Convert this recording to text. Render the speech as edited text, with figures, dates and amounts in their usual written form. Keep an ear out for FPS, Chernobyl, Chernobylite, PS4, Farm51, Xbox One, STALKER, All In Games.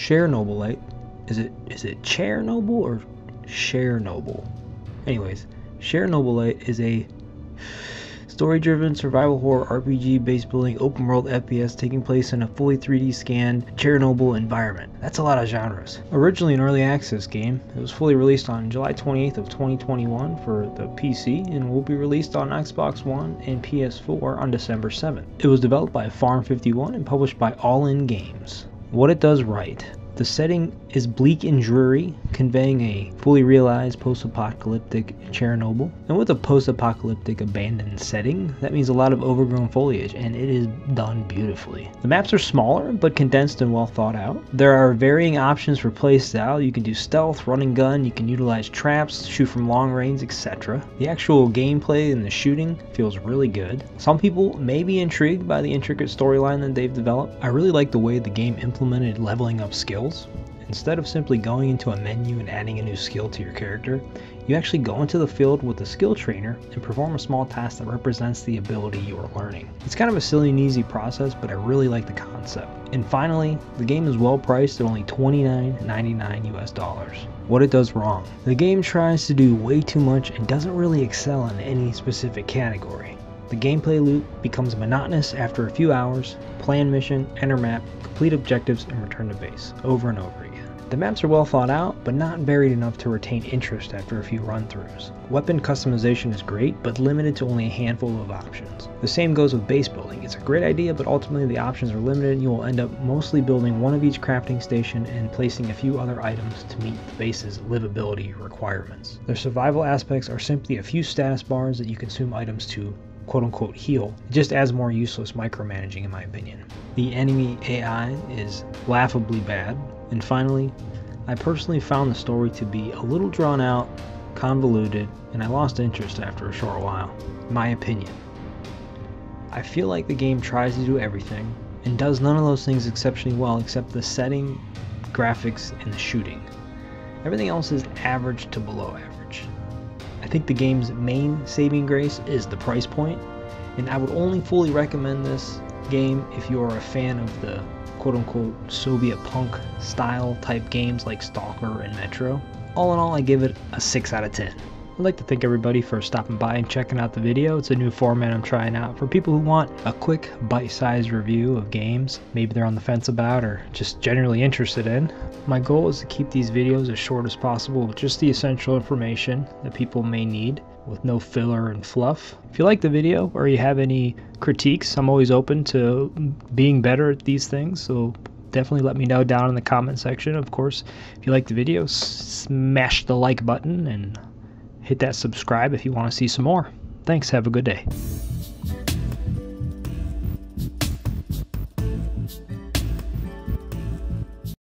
Chernobylite. Is it Chernobyl or Chernobyl? Anyways, Chernobylite is a story-driven survival horror RPG-based building open-world FPS taking place in a fully 3D scanned Chernobyl environment. That's a lot of genres. Originally an early access game, it was fully released on July 28th of 2021 for the PC and will be released on Xbox One and PS4 on December 7th. It was developed by Farm51 and published by All In Games. What it does right. The setting is bleak and dreary, conveying a fully realized post-apocalyptic Chernobyl. And with a post-apocalyptic abandoned setting, that means a lot of overgrown foliage, and it is done beautifully. The maps are smaller, but condensed and well thought out. There are varying options for playstyle. You can do stealth, run and gun, you can utilize traps, shoot from long range, etc. The actual gameplay and the shooting feels really good. Some people may be intrigued by the intricate storyline that they've developed. I really like the way the game implemented leveling up skills. Instead of simply going into a menu and adding a new skill to your character, you actually go into the field with a skill trainer and perform a small task that represents the ability you are learning. It's kind of a silly and easy process, but I really like the concept. And finally, the game is well priced at only $29.99 US. What it does wrong. The game tries to do way too much and doesn't really excel in any specific category. The gameplay loop becomes monotonous after a few hours. Plan mission, enter map, complete objectives, and return to base, over and over again. The maps are well thought out, but not varied enough to retain interest after a few run-throughs. Weapon customization is great, but limited to only a handful of options. The same goes with base building. It's a great idea, but ultimately the options are limited and you will end up mostly building one of each crafting station and placing a few other items to meet the base's livability requirements. Their survival aspects are simply a few status bars that you consume items to quote-unquote heal. It just adds more useless micromanaging in my opinion. The enemy AI is laughably bad. And finally, I personally found the story to be a little drawn out, convoluted, and I lost interest after a short while. My opinion. I feel like the game tries to do everything and does none of those things exceptionally well except the setting, graphics, and the shooting. Everything else is average to below average. I think the game's main saving grace is the price point, and I would only fully recommend this game if you are a fan of the quote-unquote Soviet punk style type games like STALKER and Metro. All in all, I give it a 6 out of 10. I'd like to thank everybody for stopping by and checking out the video. It's a new format I'm trying out for people who want a quick bite-sized review of games maybe they're on the fence about or just generally interested in. My goal is to keep these videos as short as possible with just the essential information that people may need with no filler and fluff. If you like the video or you have any critiques, I'm always open to being better at these things, so definitely let me know down in the comment section. Of course, if you like the video, smash the like button and hit that subscribe if you want to see some more. Thanks, have a good day.